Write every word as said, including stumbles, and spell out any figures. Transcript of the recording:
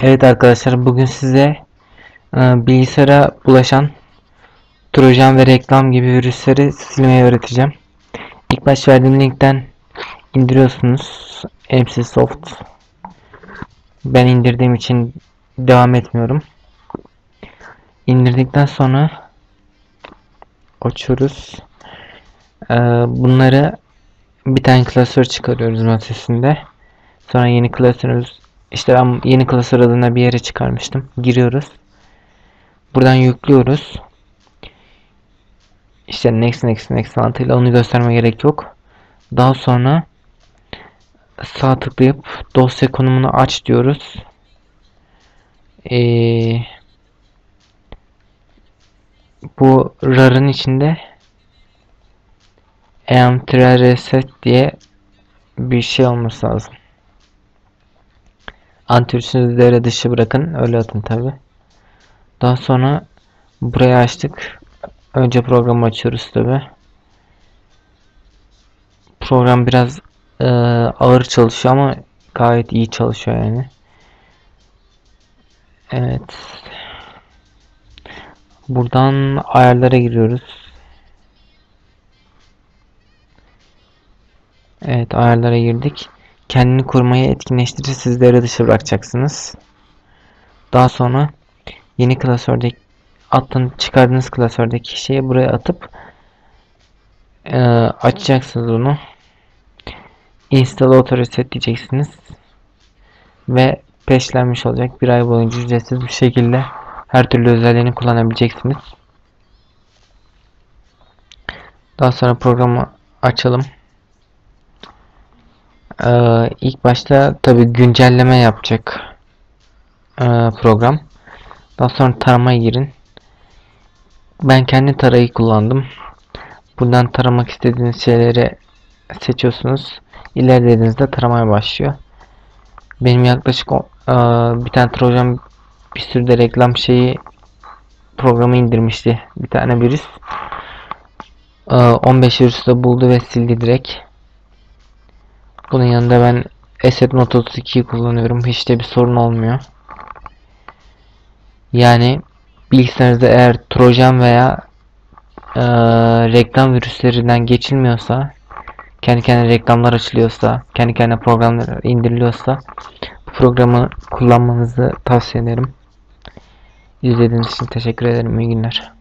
Evet arkadaşlar, bugün size bilgisayara bulaşan Trojan ve reklam gibi virüsleri silmeyi öğreteceğim. İlk baş verdiğim linkten indiriyorsunuz. Hepsi Soft. Ben indirdiğim için devam etmiyorum. İndirdikten sonra açıyoruz. Bunları bir tane klasör çıkarıyoruz matrisinde. Sonra yeni klasörümüz, İşte ben yeni klasör adına bir yere çıkarmıştım. Giriyoruz. Buradan yüklüyoruz. İşte next next next mantığıyla, onu gösterme gerek yok. Daha sonra sağ tıklayıp dosya konumunu aç diyoruz. Ee, bu rarın içinde M T Reset diye bir şey olması lazım. Antivirüsünüzü devre dışı bırakın, öyle atın tabi. Daha sonra burayı açtık. Önce programı açıyoruz tabi. Program biraz e, ağır çalışıyor ama gayet iyi çalışıyor yani. Evet. Buradan ayarlara giriyoruz. Evet, ayarlara girdik. Kendini korumayı etkinleştirir, siz devre dışı bırakacaksınız. Daha sonra yeni klasördeki attın çıkardığınız klasördeki şeyi buraya atıp e, açacaksınız onu. Install auto reset diyeceksiniz ve peşlenmiş olacak. Bir ay boyunca ücretsiz bir şekilde her türlü özelliğini kullanabileceksiniz. Daha sonra programı açalım. Ee, ilk başta tabi güncelleme yapacak ee, program. Daha sonra taramaya girin. Ben kendi tarayı kullandım. Buradan taramak istediğiniz şeyleri seçiyorsunuz. İlerlediğinizde taramaya başlıyor. Benim yaklaşık o, e, bir tane Trojan, bir sürü de reklam şeyi programı indirmişti. Bir tane virüs. E, on beş virüsü de buldu ve sildi direkt. Bunun yanında ben Asset Note otuz iki'yi kullanıyorum. Hiç de bir sorun olmuyor. Yani bilgisayarınızda eğer Trojan veya e, reklam virüslerinden geçilmiyorsa, kendi kendine reklamlar açılıyorsa, kendi kendine programlar indiriliyorsa, bu programı kullanmanızı tavsiye ederim. İzlediğiniz için teşekkür ederim. İyi günler.